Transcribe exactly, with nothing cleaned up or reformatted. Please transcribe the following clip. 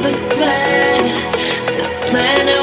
the plan, the plan of